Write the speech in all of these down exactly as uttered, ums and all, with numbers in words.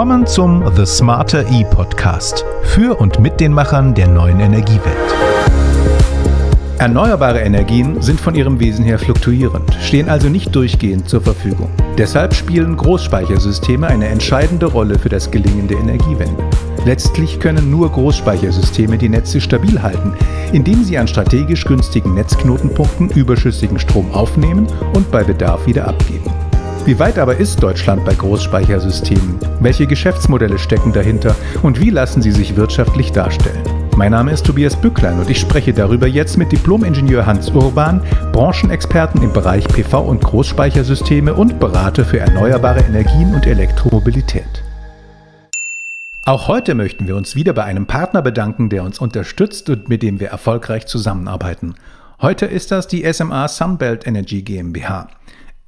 Willkommen zum The smarter E Podcast für und mit den Machern der neuen Energiewelt. Erneuerbare Energien sind von ihrem Wesen her fluktuierend, stehen also nicht durchgehend zur Verfügung. Deshalb spielen Großspeichersysteme eine entscheidende Rolle für das Gelingen der Energiewende. Letztlich können nur Großspeichersysteme die Netze stabil halten, indem sie an strategisch günstigen Netzknotenpunkten überschüssigen Strom aufnehmen und bei Bedarf wieder abgeben. Wie weit aber ist Deutschland bei Großspeichersystemen? Welche Geschäftsmodelle stecken dahinter und wie lassen sie sich wirtschaftlich darstellen? Mein Name ist Tobias Bücklein und ich spreche darüber jetzt mit Diplom-Ingenieur Hans Urban, Branchenexperten im Bereich P V und Großspeichersysteme und Berater für erneuerbare Energien und Elektromobilität. Auch heute möchten wir uns wieder bei einem Partner bedanken, der uns unterstützt und mit dem wir erfolgreich zusammenarbeiten. Heute ist das die S M A Sunbelt Energy GmbH.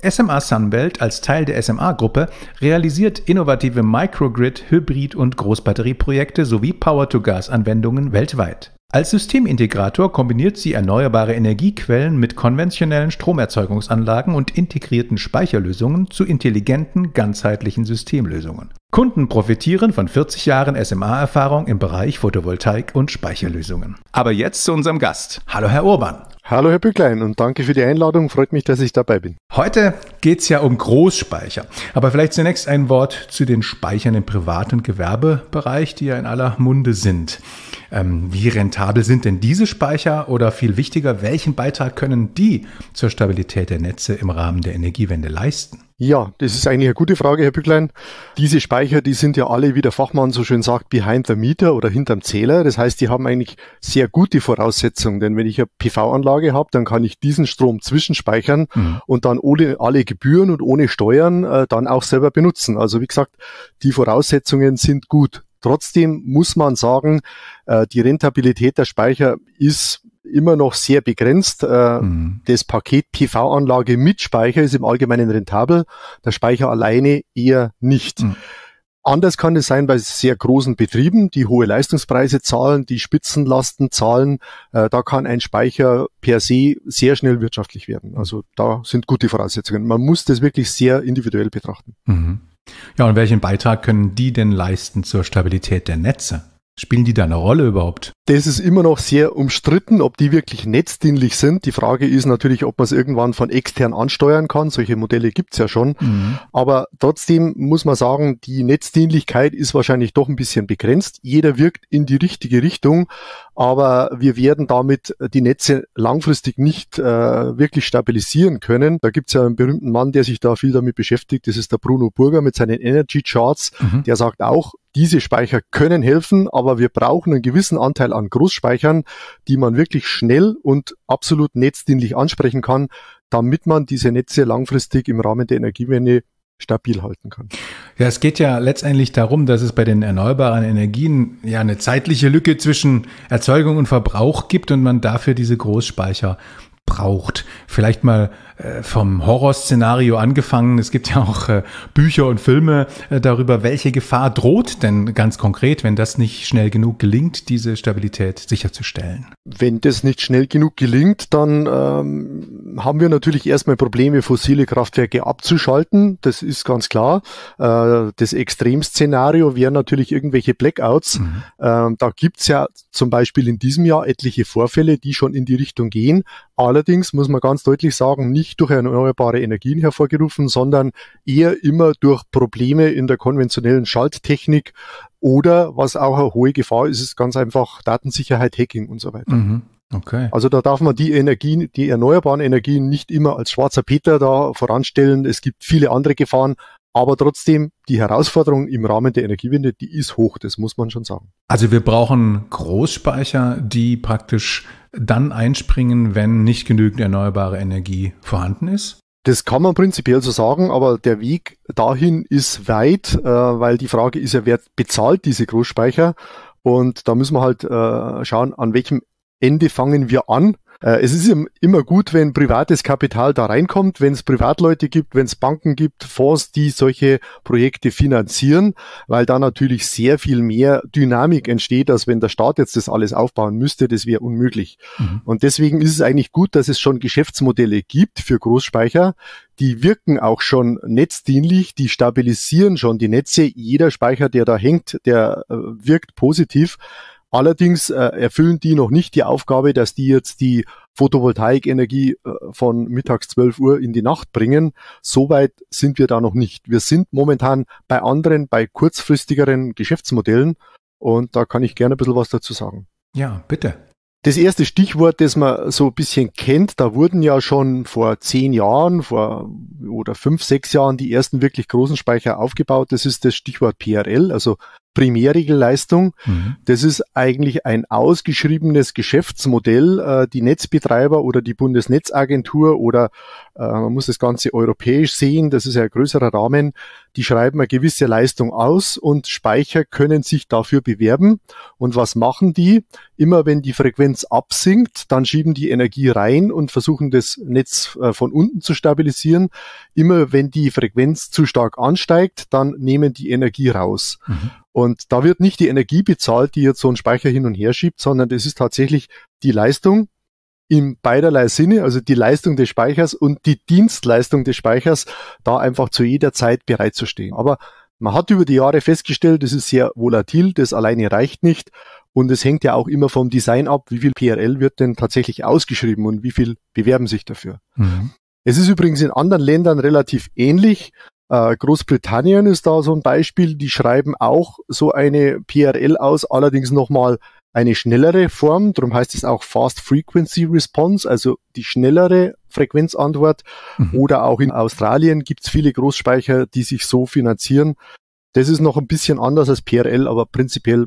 S M A Sunbelt als Teil der S M A-Gruppe realisiert innovative Microgrid-, Hybrid- und Großbatterieprojekte sowie Power-to-Gas-Anwendungen weltweit. Als Systemintegrator kombiniert sie erneuerbare Energiequellen mit konventionellen Stromerzeugungsanlagen und integrierten Speicherlösungen zu intelligenten, ganzheitlichen Systemlösungen. Kunden profitieren von vierzig Jahren S M A-Erfahrung im Bereich Photovoltaik und Speicherlösungen. Aber jetzt zu unserem Gast. Hallo Herr Urban. Hallo Herr Bücklein und danke für die Einladung. Freut mich, dass ich dabei bin. Heute geht es ja um Großspeicher. Aber vielleicht zunächst ein Wort zu den Speichern im Privat- und Gewerbebereich, die ja in aller Munde sind. Ähm, wie rentabel sind denn diese Speicher oder viel wichtiger, welchen Beitrag können die zur Stabilität der Netze im Rahmen der Energiewende leisten? Ja, das ist eigentlich eine gute Frage, Herr Bücklein. Diese Speicher, die sind ja alle, wie der Fachmann so schön sagt, behind the meter oder hinterm Zähler. Das heißt, die haben eigentlich sehr gute Voraussetzungen, denn wenn ich eine P V-Anlage habe, dann kann ich diesen Strom zwischenspeichern mhm. und dann ohne alle Gebühren und ohne Steuern äh, dann auch selber benutzen. Also wie gesagt, die Voraussetzungen sind gut. Trotzdem muss man sagen, äh, die Rentabilität der Speicher ist immer noch sehr begrenzt. Das Paket P V-Anlage mit Speicher ist im Allgemeinen rentabel, der Speicher alleine eher nicht. Mhm. Anders kann es sein bei sehr großen Betrieben, die hohe Leistungspreise zahlen, die Spitzenlasten zahlen. Da kann ein Speicher per se sehr schnell wirtschaftlich werden. Also da sind gute Voraussetzungen. Man muss das wirklich sehr individuell betrachten. Mhm. Ja, und welchen Beitrag können die denn leisten zur Stabilität der Netze? Spielen die da eine Rolle überhaupt? Das ist immer noch sehr umstritten, ob die wirklich netzdienlich sind. Die Frage ist natürlich, ob man es irgendwann von extern ansteuern kann. Solche Modelle gibt es ja schon. Mhm. Aber trotzdem muss man sagen, die Netzdienlichkeit ist wahrscheinlich doch ein bisschen begrenzt. Jeder wirkt in die richtige Richtung, aber wir werden damit die Netze langfristig nicht äh, wirklich stabilisieren können. Da gibt es ja einen berühmten Mann, der sich da viel damit beschäftigt. Das ist der Bruno Burger mit seinen Energy Charts. Mhm. Der sagt auch, diese Speicher können helfen, aber wir brauchen einen gewissen Anteil an Großspeichern, die man wirklich schnell und absolut netzdienlich ansprechen kann, damit man diese Netze langfristig im Rahmen der Energiewende stabil halten kann. Ja, es geht ja letztendlich darum, dass es bei den erneuerbaren Energien ja eine zeitliche Lücke zwischen Erzeugung und Verbrauch gibt und man dafür diese Großspeicher braucht. Vielleicht mal äh, vom Horrorszenario angefangen. Es gibt ja auch äh, Bücher und Filme äh, darüber, welche Gefahr droht denn ganz konkret, wenn das nicht schnell genug gelingt, diese Stabilität sicherzustellen. Wenn das nicht schnell genug gelingt, dann ähm, haben wir natürlich erstmal Probleme, fossile Kraftwerke abzuschalten. Das ist ganz klar. Äh, das Extremszenario wären natürlich irgendwelche Blackouts. Mhm. Ähm, da gibt es ja zum Beispiel in diesem Jahr etliche Vorfälle, die schon in die Richtung gehen. Allerdings muss man ganz deutlich sagen, nicht durch erneuerbare Energien hervorgerufen, sondern eher immer durch Probleme in der konventionellen Schalttechnik oder, was auch eine hohe Gefahr ist, ist ganz einfach Datensicherheit, Hacking und so weiter. Mhm. Okay. Also da darf man die Energien, die erneuerbaren Energien nicht immer als schwarzer Peter da voranstellen. Es gibt viele andere Gefahren. Aber trotzdem, die Herausforderung im Rahmen der Energiewende, die ist hoch, das muss man schon sagen. Also wir brauchen Großspeicher, die praktisch dann einspringen, wenn nicht genügend erneuerbare Energie vorhanden ist? Das kann man prinzipiell so sagen, aber der Weg dahin ist weit, äh, weil die Frage ist ja, wer bezahlt diese Großspeicher? Und da müssen wir halt äh, schauen, an welchem Ende fangen wir an. Es ist immer gut, wenn privates Kapital da reinkommt, wenn es Privatleute gibt, wenn es Banken gibt, Fonds, die solche Projekte finanzieren, weil da natürlich sehr viel mehr Dynamik entsteht, als wenn der Staat jetzt das alles aufbauen müsste. Das wäre unmöglich. Mhm. Und deswegen ist es eigentlich gut, dass es schon Geschäftsmodelle gibt für Großspeicher, die wirken auch schon netzdienlich, die stabilisieren schon die Netze. Jeder Speicher, der da hängt, der wirkt positiv. Allerdings äh, erfüllen die noch nicht die Aufgabe, dass die jetzt die Photovoltaik-Energie äh, von mittags zwölf Uhr in die Nacht bringen. Soweit sind wir da noch nicht. Wir sind momentan bei anderen, bei kurzfristigeren Geschäftsmodellen und da kann ich gerne ein bisschen was dazu sagen. Ja, bitte. Das erste Stichwort, das man so ein bisschen kennt, da wurden ja schon vor zehn Jahren, vor oder fünf, sechs Jahren die ersten wirklich großen Speicher aufgebaut. Das ist das Stichwort P R L, also Primärregelleistung. Mhm. Das ist eigentlich ein ausgeschriebenes Geschäftsmodell. Die Netzbetreiber oder die Bundesnetzagentur oder man muss das Ganze europäisch sehen, das ist ja ein größerer Rahmen, die schreiben eine gewisse Leistung aus und Speicher können sich dafür bewerben. Und was machen die? Immer wenn die Frequenz absinkt, dann schieben die Energie rein und versuchen das Netz von unten zu stabilisieren. Immer wenn die Frequenz zu stark ansteigt, dann nehmen die Energie raus. Mhm. Und da wird nicht die Energie bezahlt, die jetzt so ein Speicher hin und her schiebt, sondern das ist tatsächlich die Leistung in beiderlei Sinne, also die Leistung des Speichers und die Dienstleistung des Speichers, da einfach zu jeder Zeit bereitzustehen. Aber man hat über die Jahre festgestellt, das ist sehr volatil, das alleine reicht nicht. Und es hängt ja auch immer vom Design ab, wie viel P R L wird denn tatsächlich ausgeschrieben und wie viel bewerben sich dafür. Mhm. Es ist übrigens in anderen Ländern relativ ähnlich. Großbritannien ist da so ein Beispiel, die schreiben auch so eine P R L aus, allerdings nochmal eine schnellere Form, darum heißt es auch Fast Frequency Response, also die schnellere Frequenzantwort. Mhm. Oder auch in Australien gibt es viele Großspeicher, die sich so finanzieren. Das ist noch ein bisschen anders als P R L, aber prinzipiell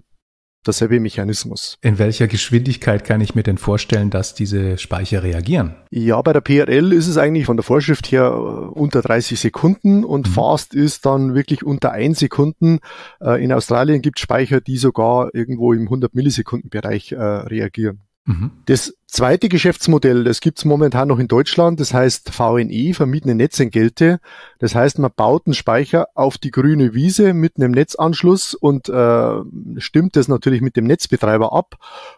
derselbe Mechanismus. In welcher Geschwindigkeit kann ich mir denn vorstellen, dass diese Speicher reagieren? Ja, bei der P R L ist es eigentlich von der Vorschrift her unter dreißig Sekunden und mhm. Fast ist dann wirklich unter ein Sekunden. In Australien gibt es Speicher, die sogar irgendwo im hundert Millisekunden Bereich reagieren. Mhm. Das zweite Geschäftsmodell, das gibt es momentan noch in Deutschland, das heißt V N E, vermietene Netzentgelte. Das heißt, man baut einen Speicher auf die grüne Wiese mit einem Netzanschluss und äh, stimmt das natürlich mit dem Netzbetreiber ab.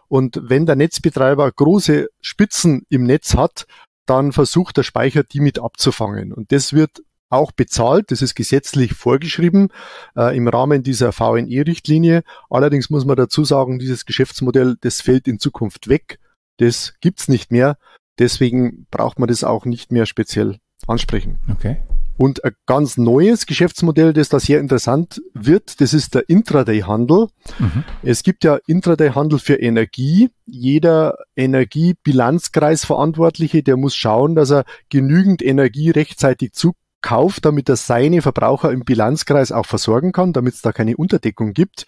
Und wenn der Netzbetreiber große Spitzen im Netz hat, dann versucht der Speicher, die mit abzufangen. Und das wird auch bezahlt, das ist gesetzlich vorgeschrieben äh, im Rahmen dieser V N E-Richtlinie. Allerdings muss man dazu sagen, dieses Geschäftsmodell, das fällt in Zukunft weg. Das gibt's nicht mehr. Deswegen braucht man das auch nicht mehr speziell ansprechen. Okay. Und ein ganz neues Geschäftsmodell, das da sehr interessant wird, das ist der Intraday-Handel. Mhm. Es gibt ja Intraday-Handel für Energie. Jeder Energiebilanzkreisverantwortliche, der muss schauen, dass er genügend Energie rechtzeitig zukauft, damit er seine Verbraucher im Bilanzkreis auch versorgen kann, damit es da keine Unterdeckung gibt.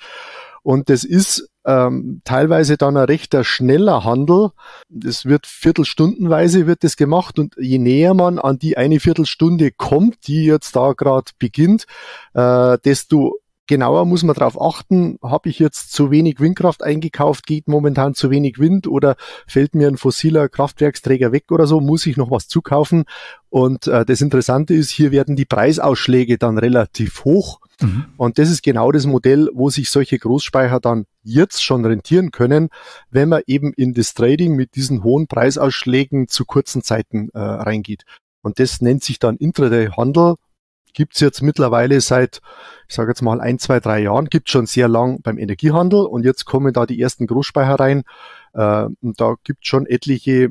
Und das ist ähm, teilweise dann ein rechter schneller Handel. Das wird viertelstundenweise wird das gemacht und je näher man an die eine Viertelstunde kommt, die jetzt da gerade beginnt, äh, desto genauer muss man darauf achten, habe ich jetzt zu wenig Windkraft eingekauft, geht momentan zu wenig Wind oder fällt mir ein fossiler Kraftwerksträger weg oder so, muss ich noch was zukaufen. Und äh, das Interessante ist, hier werden die Preisausschläge dann relativ hoch. Mhm. Und das ist genau das Modell, wo sich solche Großspeicher dann jetzt schon rentieren können, wenn man eben in das Trading mit diesen hohen Preisausschlägen zu kurzen Zeiten äh, reingeht. Und das nennt sich dann Intraday-Handel. Gibt es jetzt mittlerweile seit, ich sage jetzt mal, ein, zwei, drei Jahren, gibt es schon sehr lang beim Energiehandel und jetzt kommen da die ersten Großspeicher rein. Äh, und da gibt es schon etliche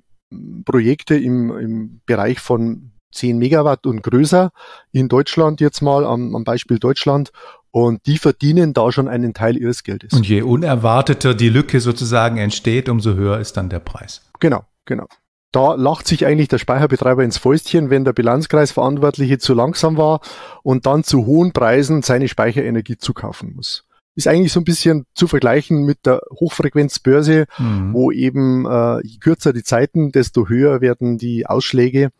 Projekte im, im Bereich von zehn Megawatt und größer in Deutschland jetzt mal, am, am Beispiel Deutschland. Und die verdienen da schon einen Teil ihres Geldes. Und je unerwarteter die Lücke sozusagen entsteht, umso höher ist dann der Preis. Genau, genau. Da lacht sich eigentlich der Speicherbetreiber ins Fäustchen, wenn der Bilanzkreisverantwortliche zu langsam war und dann zu hohen Preisen seine Speicherenergie zukaufen muss. Ist eigentlich so ein bisschen zu vergleichen mit der Hochfrequenzbörse, mhm. wo eben äh, je kürzer die Zeiten, desto höher werden die Ausschläge.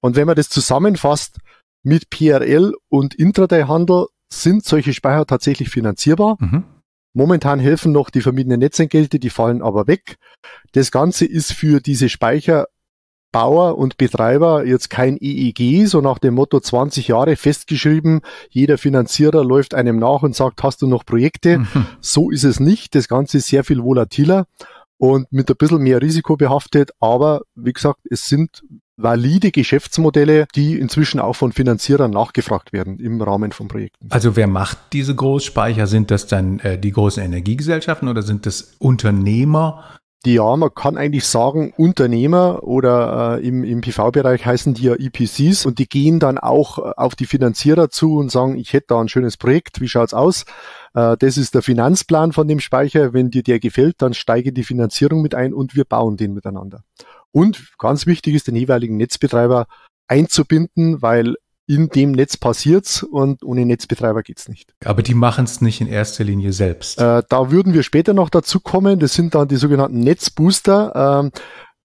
Und wenn man das zusammenfasst mit P R L und Intraday-Handel, sind solche Speicher tatsächlich finanzierbar. Mhm. Momentan helfen noch die vermiedenen Netzentgelte, die fallen aber weg. Das Ganze ist für diese Speicherbauer und Betreiber jetzt kein E E G, so nach dem Motto zwanzig Jahre festgeschrieben, jeder Finanzierer läuft einem nach und sagt, hast du noch Projekte? Mhm. So ist es nicht, das Ganze ist sehr viel volatiler und mit ein bisschen mehr Risiko behaftet, aber wie gesagt, es sind valide Geschäftsmodelle, die inzwischen auch von Finanzierern nachgefragt werden im Rahmen von Projekten. Also wer macht diese Großspeicher? Sind das dann äh, die großen Energiegesellschaften oder sind das Unternehmer? Die, ja, man kann eigentlich sagen Unternehmer oder äh, im, im P V-Bereich heißen die ja E P Cs und die gehen dann auch auf die Finanzierer zu und sagen, ich hätte da ein schönes Projekt, wie schaut's aus? Äh, das ist der Finanzplan von dem Speicher, wenn dir der gefällt, dann steige die Finanzierung mit ein und wir bauen den miteinander. Und ganz wichtig ist, den jeweiligen Netzbetreiber einzubinden, weil in dem Netz passiert's und ohne Netzbetreiber geht's nicht. Aber die machen's nicht in erster Linie selbst. Äh, da würden wir später noch dazu kommen. Das sind dann die sogenannten Netzbooster. Ähm,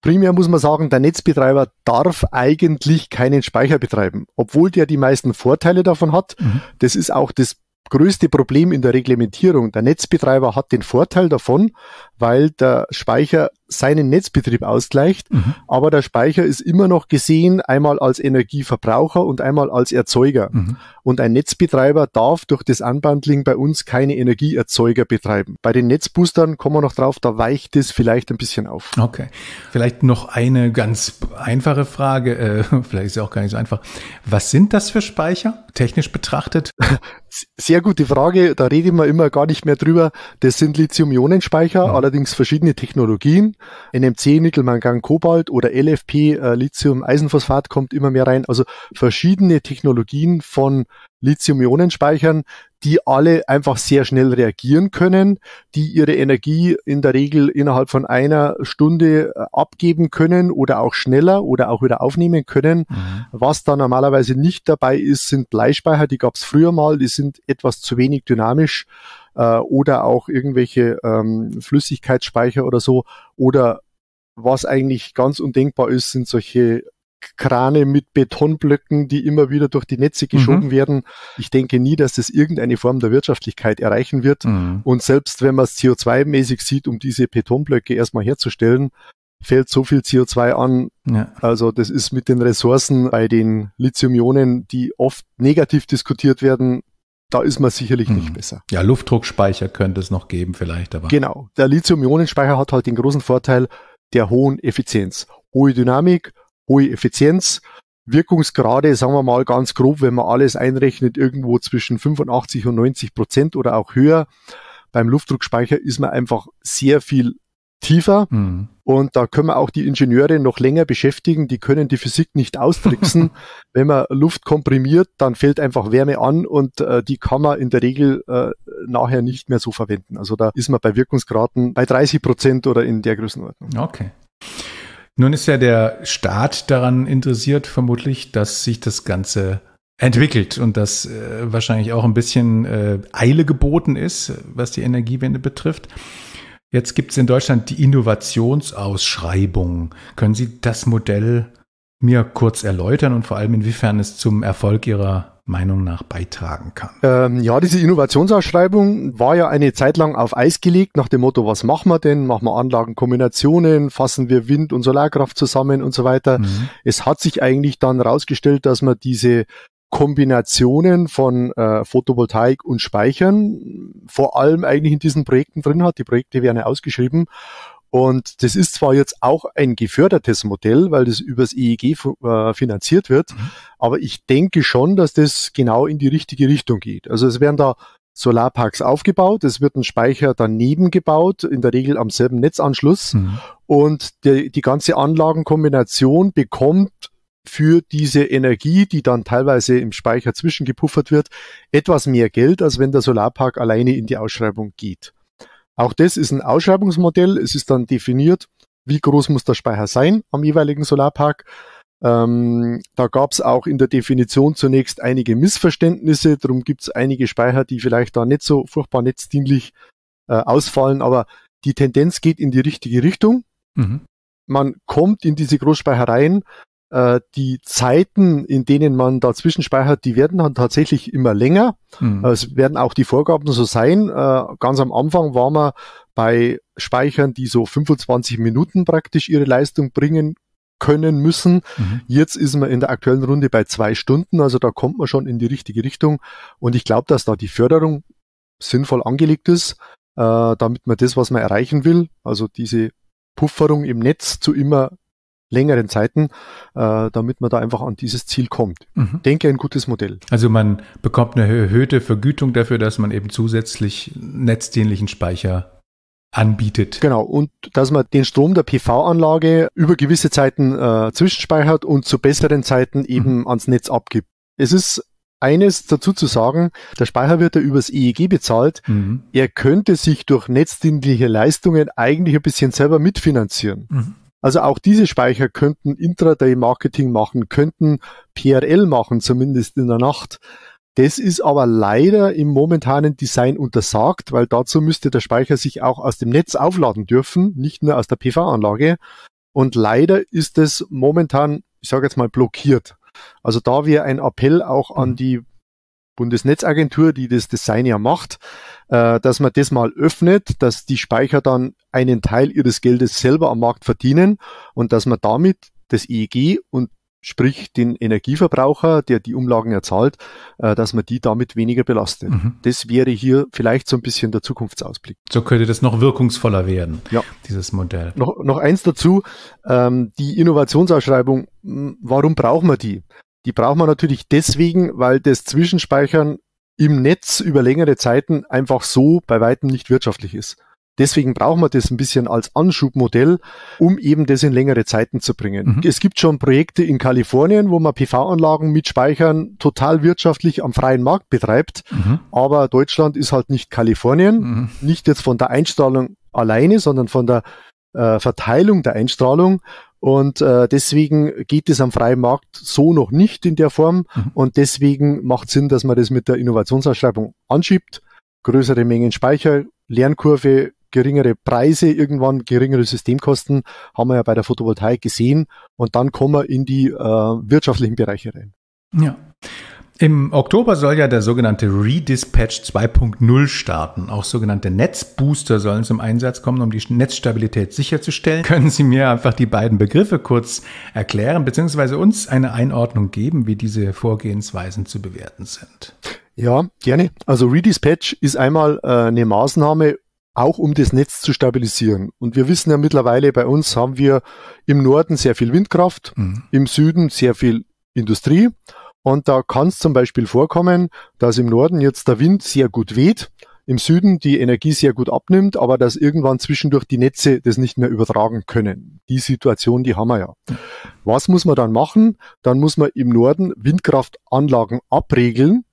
primär muss man sagen, der Netzbetreiber darf eigentlich keinen Speicher betreiben, obwohl der die meisten Vorteile davon hat. Mhm. Das ist auch das größte Problem in der Reglementierung. Der Netzbetreiber hat den Vorteil davon, weil der Speicher seinen Netzbetrieb ausgleicht, mhm. aber der Speicher ist immer noch gesehen, einmal als Energieverbraucher und einmal als Erzeuger. Mhm. Und ein Netzbetreiber darf durch das Unbundling bei uns keine Energieerzeuger betreiben. Bei den Netzboostern kommen wir noch drauf, da weicht es vielleicht ein bisschen auf. Okay. Vielleicht noch eine ganz einfache Frage, äh, vielleicht ist sie auch gar nicht so einfach. Was sind das für Speicher, technisch betrachtet? Sehr gute Frage, da reden wir immer gar nicht mehr drüber. Das sind Lithium-Ionen-Speicher, ja. Allerdings verschiedene Technologien. N M C, Nickel, Mangan, Kobalt oder L F P, äh, Lithium, Eisenphosphat kommt immer mehr rein. Also verschiedene Technologien von Lithium-Ionen-Speichern, die alle einfach sehr schnell reagieren können, die ihre Energie in der Regel innerhalb von einer Stunde abgeben können oder auch schneller oder auch wieder aufnehmen können. Mhm. Was da normalerweise nicht dabei ist, sind Bleispeicher, die gab es früher mal, die sind etwas zu wenig dynamisch. Oder auch irgendwelche ähm, Flüssigkeitsspeicher oder so. Oder was eigentlich ganz undenkbar ist, sind solche Krane mit Betonblöcken, die immer wieder durch die Netze geschoben mhm. werden. Ich denke nie, dass das irgendeine Form der Wirtschaftlichkeit erreichen wird. Mhm. Und selbst wenn man es C O zwei mäßig sieht, um diese Betonblöcke erstmal herzustellen, fällt so viel C O zwei an. Ja. Also das ist mit den Ressourcen bei den Lithium-Ionen, die oft negativ diskutiert werden, da ist man sicherlich nicht hm. besser. Ja, Luftdruckspeicher könnte es noch geben vielleicht. Aber genau, der Lithium-Ionen-Speicher hat halt den großen Vorteil der hohen Effizienz. Hohe Dynamik, hohe Effizienz, Wirkungsgrade, sagen wir mal ganz grob, wenn man alles einrechnet, irgendwo zwischen fünfundachtzig und neunzig Prozent oder auch höher. Beim Luftdruckspeicher ist man einfach sehr viel tiefer hm. und da können wir auch die Ingenieure noch länger beschäftigen, die können die Physik nicht austricksen. Wenn man Luft komprimiert, dann fällt einfach Wärme an und äh, die kann man in der Regel äh, nachher nicht mehr so verwenden. Also da ist man bei Wirkungsgraden bei dreißig Prozent oder in der Größenordnung. Okay. Nun ist ja der Staat daran interessiert, vermutlich, dass sich das Ganze entwickelt und dass äh, wahrscheinlich auch ein bisschen äh, Eile geboten ist, was die Energiewende betrifft. Jetzt gibt es in Deutschland die Innovationsausschreibung. Können Sie das Modell mir kurz erläutern und vor allem inwiefern es zum Erfolg Ihrer Meinung nach beitragen kann? Ähm, ja, diese Innovationsausschreibung war ja eine Zeit lang auf Eis gelegt nach dem Motto, was machen wir denn? Machen wir Anlagenkombinationen? Fassen wir Wind- und Solarkraft zusammen und so weiter? Mhm. Es hat sich eigentlich dann herausgestellt, dass man diese Kombinationen von äh, Photovoltaik und Speichern vor allem eigentlich in diesen Projekten drin hat. Die Projekte werden ja ausgeschrieben und das ist zwar jetzt auch ein gefördertes Modell, weil das übers E E G äh, finanziert wird, mhm. aber ich denke schon, dass das genau in die richtige Richtung geht. Also es werden da Solarparks aufgebaut, es wird ein Speicher daneben gebaut, in der Regel am selben Netzanschluss mhm. und die, die ganze Anlagenkombination bekommt für diese Energie, die dann teilweise im Speicher zwischengepuffert wird, etwas mehr Geld, als wenn der Solarpark alleine in die Ausschreibung geht. Auch das ist ein Ausschreibungsmodell. Es ist dann definiert, wie groß muss der Speicher sein am jeweiligen Solarpark. Ähm, da gab es auch in der Definition zunächst einige Missverständnisse. Darum gibt es einige Speicher, die vielleicht da nicht so furchtbar netzdienlich äh, ausfallen. Aber die Tendenz geht in die richtige Richtung. Mhm. Man kommt in diese Großspeicher rein. Die Zeiten, in denen man dazwischen speichert, die werden dann tatsächlich immer länger. Mhm. Es werden auch die Vorgaben so sein. Ganz am Anfang waren wir bei Speichern, die so fünfundzwanzig Minuten praktisch ihre Leistung bringen können müssen. Mhm. Jetzt ist man in der aktuellen Runde bei zwei Stunden. Also da kommt man schon in die richtige Richtung. Und ich glaube, dass da die Förderung sinnvoll angelegt ist, damit man das, was man erreichen will, also diese Pufferung im Netz zu immer längeren Zeiten, äh, damit man da einfach an dieses Ziel kommt. Mhm. Denke, ein gutes Modell. Also man bekommt eine erhöhte Vergütung dafür, dass man eben zusätzlich netzdienlichen Speicher anbietet. Genau, und dass man den Strom der P V-Anlage über gewisse Zeiten äh, zwischenspeichert und zu besseren Zeiten eben mhm. ans Netz abgibt. Es ist eines dazu zu sagen, der Speicher wird ja übers E E G bezahlt. Mhm. Er könnte sich durch netzdienliche Leistungen eigentlich ein bisschen selber mitfinanzieren. Mhm. Also auch diese Speicher könnten Intraday-Marketing machen, könnten P R L machen, zumindest in der Nacht. Das ist aber leider im momentanen Design untersagt, weil dazu müsste der Speicher sich auch aus dem Netz aufladen dürfen, nicht nur aus der P V-Anlage. Und leider ist es momentan, ich sage jetzt mal, blockiert. Also da wäre ein Appell auch an die Bundesnetzagentur, die das Design ja macht, äh, dass man das mal öffnet, dass die Speicher dann einen Teil ihres Geldes selber am Markt verdienen und dass man damit das E E G und sprich den Energieverbraucher, der die Umlagen ja zahlt, äh, dass man die damit weniger belastet. Mhm. Das wäre hier vielleicht so ein bisschen der Zukunftsausblick. So könnte das noch wirkungsvoller werden, ja. Dieses Modell. Noch, noch eins dazu, ähm, die Innovationsausschreibung, warum brauchen wir die? Die braucht man natürlich deswegen, weil das Zwischenspeichern im Netz über längere Zeiten einfach so bei weitem nicht wirtschaftlich ist. Deswegen braucht man das ein bisschen als Anschubmodell, um eben das in längere Zeiten zu bringen. Mhm. Es gibt schon Projekte in Kalifornien, wo man P V-Anlagen mit Speichern total wirtschaftlich am freien Markt betreibt. Mhm. Aber Deutschland ist halt nicht Kalifornien, mhm. nicht jetzt von der Einstrahlung alleine, sondern von der äh, Verteilung der Einstrahlung. Und äh, deswegen geht es am freien Markt so noch nicht in der Form. Mhm. Und deswegen macht Sinn, dass man das mit der Innovationsausschreibung anschiebt. Größere Mengen Speicher, Lernkurve, geringere Preise, irgendwann geringere Systemkosten, haben wir ja bei der Photovoltaik gesehen. Und dann kommen wir in die äh, wirtschaftlichen Bereiche rein. Ja. Im Oktober soll ja der sogenannte Redispatch zwei Punkt null starten. Auch sogenannte Netzbooster sollen zum Einsatz kommen, um die Netzstabilität sicherzustellen. Können Sie mir einfach die beiden Begriffe kurz erklären, beziehungsweise uns eine Einordnung geben, wie diese Vorgehensweisen zu bewerten sind? Ja, gerne. Also Redispatch ist einmal äh, eine Maßnahme, auch um das Netz zu stabilisieren. Und wir wissen ja mittlerweile, bei uns haben wir im Norden sehr viel Windkraft, mhm. im Süden sehr viel Industrie. Und da kann es zum Beispiel vorkommen, dass im Norden jetzt der Wind sehr gut weht, im Süden die Energie sehr gut abnimmt, aber dass irgendwann zwischendurch die Netze das nicht mehr übertragen können. Die Situation, die haben wir ja. Was muss man dann machen? Dann muss man im Norden Windkraftanlagen abregeln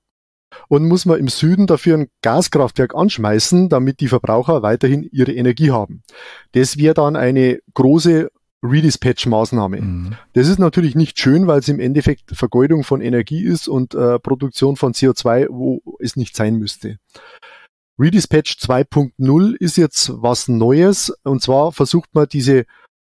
und muss man im Süden dafür ein Gaskraftwerk anschmeißen, damit die Verbraucher weiterhin ihre Energie haben. Das wäre dann eine große Redispatch-Maßnahme. Mhm. Das ist natürlich nicht schön, weil es im Endeffekt Vergeudung von Energie ist und äh, Produktion von C O zwei, wo es nicht sein müsste. Redispatch zwei Punkt null ist jetzt was Neues, und zwar versucht man diese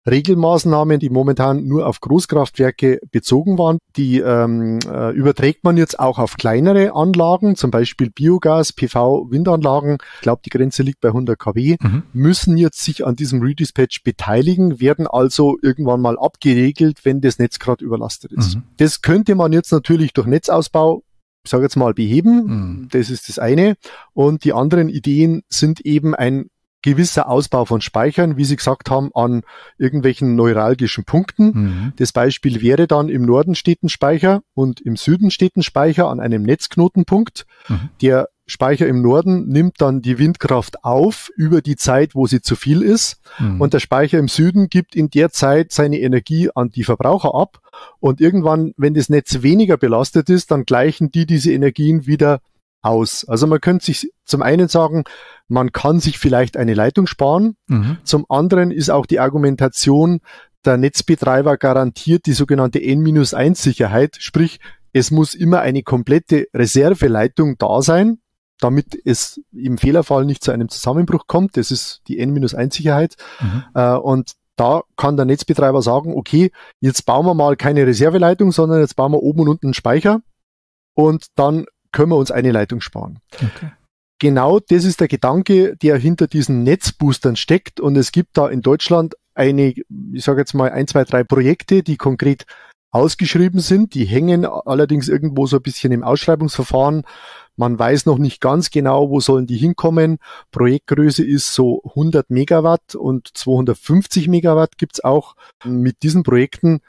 Regelmaßnahmen, die momentan nur auf Großkraftwerke bezogen waren, die ähm, äh, überträgt man jetzt auch auf kleinere Anlagen, zum Beispiel Biogas, P V, Windanlagen. Ich glaube, die Grenze liegt bei hundert Kilowatt, mhm. müssen jetzt sich an diesem Redispatch beteiligen, werden also irgendwann mal abgeregelt, wenn das Netz gerade überlastet ist. Mhm. Das könnte man jetzt natürlich durch Netzausbau, ich sage jetzt mal, beheben. Mhm. Das ist das eine. Und die anderen Ideen sind eben ein gewisser Ausbau von Speichern, wie Sie gesagt haben, an irgendwelchen neuralgischen Punkten. Mhm. Das Beispiel wäre dann, im Norden steht ein Speicher und im Süden steht ein Speicher an einem Netzknotenpunkt. Mhm. Der Speicher im Norden nimmt dann die Windkraft auf über die Zeit, wo sie zu viel ist. Mhm. Und der Speicher im Süden gibt in der Zeit seine Energie an die Verbraucher ab. Und irgendwann, wenn das Netz weniger belastet ist, dann gleichen die diese Energien wieder aus. Also man könnte sich zum einen sagen, man kann sich vielleicht eine Leitung sparen. Mhm. Zum anderen ist auch die Argumentation, der Netzbetreiber garantiert die sogenannte N eins Sicherheit. Sprich, es muss immer eine komplette Reserveleitung da sein, damit es im Fehlerfall nicht zu einem Zusammenbruch kommt. Das ist die N eins Sicherheit. Mhm. Und Da kann der Netzbetreiber sagen, okay, jetzt bauen wir mal keine Reserveleitung, sondern jetzt bauen wir oben und unten einen Speicher und dann können wir uns eine Leitung sparen. Okay. Genau das ist der Gedanke, der hinter diesen Netzboostern steckt, und es gibt da in Deutschland eine, ich sage jetzt mal ein, zwei, drei Projekte, die konkret ausgeschrieben sind, die hängen allerdings irgendwo so ein bisschen im Ausschreibungsverfahren. Man weiß noch nicht ganz genau, wo sollen die hinkommen. Projektgröße ist so hundert Megawatt und zweihundertfünfzig Megawatt gibt's auch. Mit diesen Projekten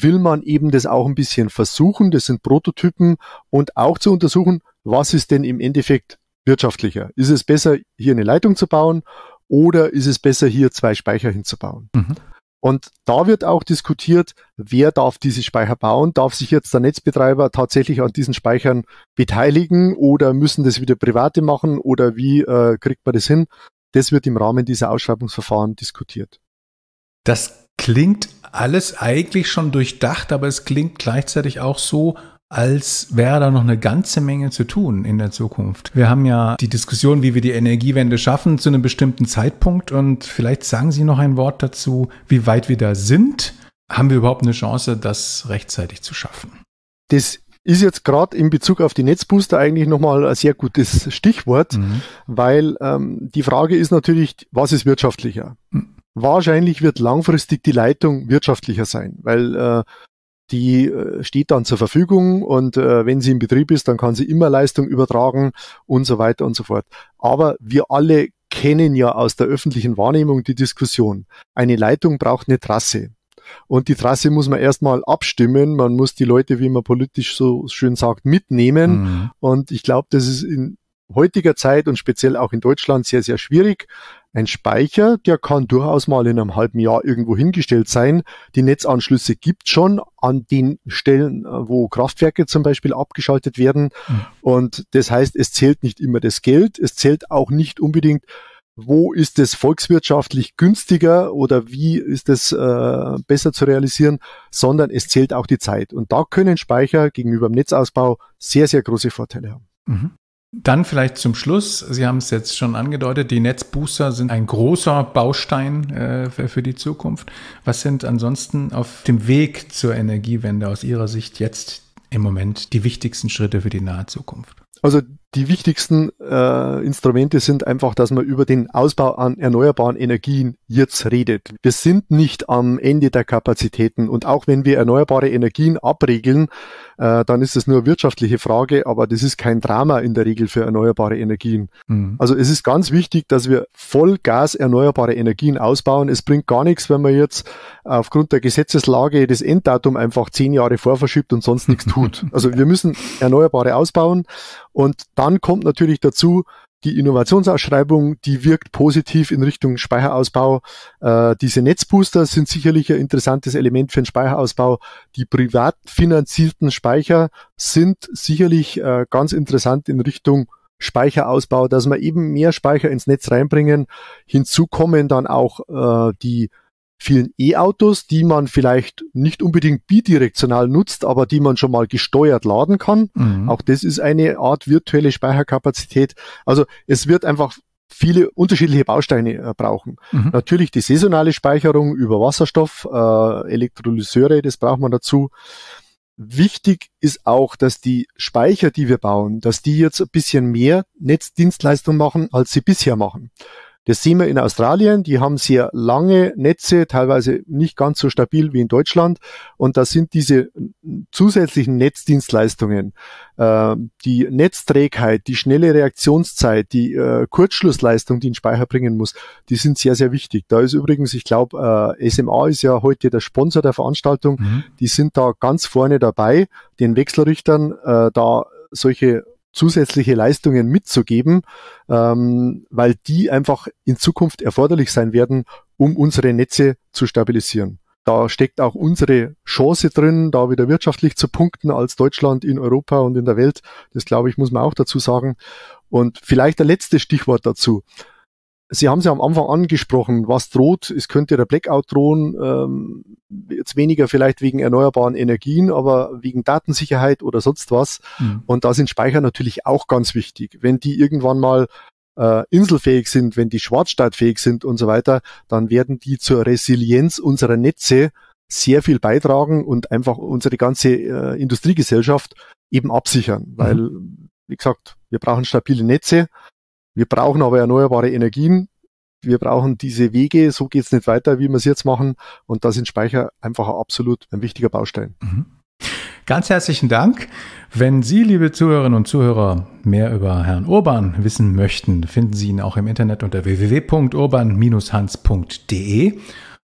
will man eben das auch ein bisschen versuchen. Das sind Prototypen, und auch zu untersuchen, was ist denn im Endeffekt wirtschaftlicher? Ist es besser, hier eine Leitung zu bauen, oder ist es besser, hier zwei Speicher hinzubauen? Mhm. Und da wird auch diskutiert, wer darf diese Speicher bauen? Darf sich jetzt der Netzbetreiber tatsächlich an diesen Speichern beteiligen, oder müssen das wieder Private machen, oder wie äh, kriegt man das hin? Das wird im Rahmen dieser Ausschreibungsverfahren diskutiert. Das klingt alles eigentlich schon durchdacht, aber es klingt gleichzeitig auch so, als wäre da noch eine ganze Menge zu tun in der Zukunft. Wir haben ja die Diskussion, wie wir die Energiewende schaffen, zu einem bestimmten Zeitpunkt. Und vielleicht sagen Sie noch ein Wort dazu, wie weit wir da sind. Haben wir überhaupt eine Chance, das rechtzeitig zu schaffen? Das ist jetzt gerade in Bezug auf die Netzbooster eigentlich nochmal ein sehr gutes Stichwort, mhm. weil ähm, die Frage ist natürlich, was ist wirtschaftlicher? Mhm. Wahrscheinlich wird langfristig die Leitung wirtschaftlicher sein, weil äh, die steht dann zur Verfügung, und äh, wenn sie in Betrieb ist, dann kann sie immer Leistung übertragen und so weiter und so fort. Aber wir alle kennen ja aus der öffentlichen Wahrnehmung die Diskussion. Eine Leitung braucht eine Trasse. Und die Trasse muss man erstmal abstimmen. Man muss die Leute, wie man politisch so schön sagt, mitnehmen. Mhm. Und ich glaube, das ist in heutiger Zeit und speziell auch in Deutschland sehr, sehr schwierig. Ein Speicher, der kann durchaus mal in einem halben Jahr irgendwo hingestellt sein. Die Netzanschlüsse gibt es schon an den Stellen, wo Kraftwerke zum Beispiel abgeschaltet werden. Mhm. Und das heißt, es zählt nicht immer das Geld. Es zählt auch nicht unbedingt, wo ist es volkswirtschaftlich günstiger oder wie ist es äh, besser zu realisieren, sondern es zählt auch die Zeit. Und da können Speicher gegenüber dem Netzausbau sehr, sehr große Vorteile haben. Mhm. Dann vielleicht zum Schluss, Sie haben es jetzt schon angedeutet, die Netzbooster sind ein großer Baustein äh, für, für die Zukunft. Was sind ansonsten auf dem Weg zur Energiewende aus Ihrer Sicht jetzt im Moment die wichtigsten Schritte für die nahe Zukunft? Also die wichtigsten äh, Instrumente sind einfach, dass man über den Ausbau an erneuerbaren Energien jetzt redet. Wir sind nicht am Ende der Kapazitäten, und auch wenn wir erneuerbare Energien abregeln, äh, dann ist das nur wirtschaftliche Frage, aber das ist kein Drama in der Regel für erneuerbare Energien. Mhm. Also es ist ganz wichtig, dass wir Vollgas erneuerbare Energien ausbauen. Es bringt gar nichts, wenn man jetzt aufgrund der Gesetzeslage das Enddatum einfach zehn Jahre vorverschiebt und sonst nichts tut. Also wir müssen Erneuerbare ausbauen. Und dann kommt natürlich dazu die Innovationsausschreibung, die wirkt positiv in Richtung Speicherausbau. Äh, diese Netzbooster sind sicherlich ein interessantes Element für den Speicherausbau. Die privat finanzierten Speicher sind sicherlich äh, ganz interessant in Richtung Speicherausbau, dass wir eben mehr Speicher ins Netz reinbringen. Hinzu kommen dann auch äh, die vielen E-Autos, die man vielleicht nicht unbedingt bidirektional nutzt, aber die man schon mal gesteuert laden kann. Mhm. Auch das ist eine Art virtuelle Speicherkapazität. Also es wird einfach viele unterschiedliche Bausteine brauchen. Mhm. Natürlich die saisonale Speicherung über Wasserstoff, äh, Elektrolyseure, das braucht man dazu. Wichtig ist auch, dass die Speicher, die wir bauen, dass die jetzt ein bisschen mehr Netzdienstleistung machen, als sie bisher machen. Das sehen wir in Australien, die haben sehr lange Netze, teilweise nicht ganz so stabil wie in Deutschland, und da sind diese zusätzlichen Netzdienstleistungen, äh, die Netzträgheit, die schnelle Reaktionszeit, die äh, Kurzschlussleistung, die ein Speicher bringen muss, die sind sehr, sehr wichtig. Da ist übrigens, ich glaube, äh, S M A ist ja heute der Sponsor der Veranstaltung, mhm. die sind da ganz vorne dabei, den Wechselrichtern äh, da solche zusätzliche Leistungen mitzugeben, ähm, weil die einfach in Zukunft erforderlich sein werden, um unsere Netze zu stabilisieren. Da steckt auch unsere Chance drin, da wieder wirtschaftlich zu punkten als Deutschland in Europa und in der Welt. Das, glaube ich, muss man auch dazu sagen. Und vielleicht ein letztes Stichwort dazu. Sie haben es ja am Anfang angesprochen, was droht. Es könnte der Blackout drohen, ähm, jetzt weniger vielleicht wegen erneuerbaren Energien, aber wegen Datensicherheit oder sonst was. Mhm. Und da sind Speicher natürlich auch ganz wichtig. Wenn die irgendwann mal äh, inselfähig sind, wenn die schwarzstaatfähig sind und so weiter, dann werden die zur Resilienz unserer Netze sehr viel beitragen und einfach unsere ganze äh, Industriegesellschaft eben absichern. Mhm. Weil, wie gesagt, wir brauchen stabile Netze, wir brauchen aber erneuerbare Energien, wir brauchen diese Wege, so geht es nicht weiter, wie wir es jetzt machen, und da sind Speicher einfach ein absolut ein wichtiger Baustein. Mhm. Ganz herzlichen Dank. Wenn Sie, liebe Zuhörerinnen und Zuhörer, mehr über Herrn Urban wissen möchten, finden Sie ihn auch im Internet unter w w w punkt urban dash hans punkt d e.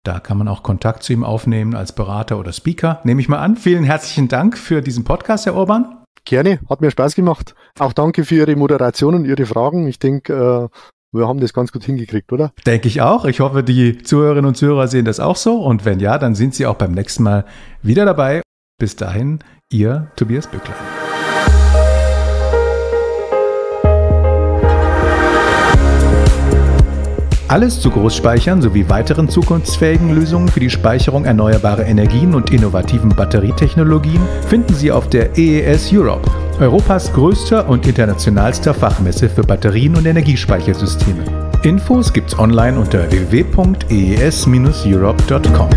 Da kann man auch Kontakt zu ihm aufnehmen als Berater oder Speaker. Nehme ich mal an. Vielen herzlichen Dank für diesen Podcast, Herr Urban. Gerne, hat mir Spaß gemacht. Auch danke für Ihre Moderation und Ihre Fragen. Ich denke, wir haben das ganz gut hingekriegt, oder? Denke ich auch. Ich hoffe, die Zuhörerinnen und Zuhörer sehen das auch so. Und wenn ja, dann sind Sie auch beim nächsten Mal wieder dabei. Bis dahin, Ihr Tobias Bücklein. Alles zu Großspeichern sowie weiteren zukunftsfähigen Lösungen für die Speicherung erneuerbarer Energien und innovativen Batterietechnologien finden Sie auf der E E S Europe, Europas größter und internationalster Fachmesse für Batterien und Energiespeichersysteme. Infos gibt's online unter w w w punkt e e s dash europe punkt com.